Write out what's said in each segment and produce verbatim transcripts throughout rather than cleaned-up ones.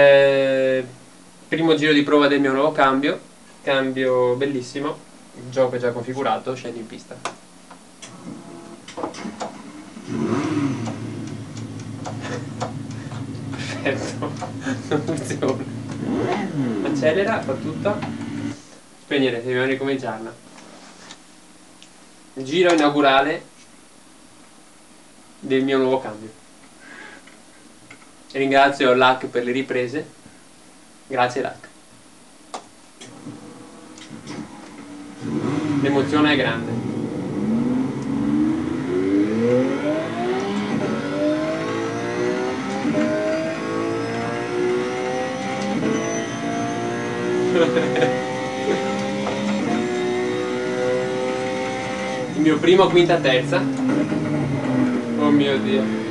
Eh, primo giro di prova del mio nuovo cambio, cambio bellissimo, il gioco è già configurato, scendo in pista. Perfetto, non funziona. Accelera, fa tutto. Spegnere, dobbiamo ricominciarla. Giro inaugurale del mio nuovo cambio. Ringrazio Lac per le riprese, grazie Lac. L'emozione è grande. Il mio primo quinta terza. Oh mio Dio.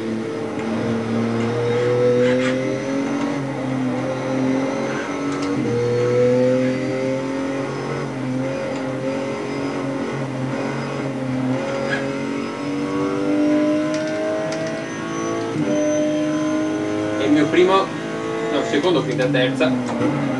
Il mio primo, no, secondo, quinta, terza.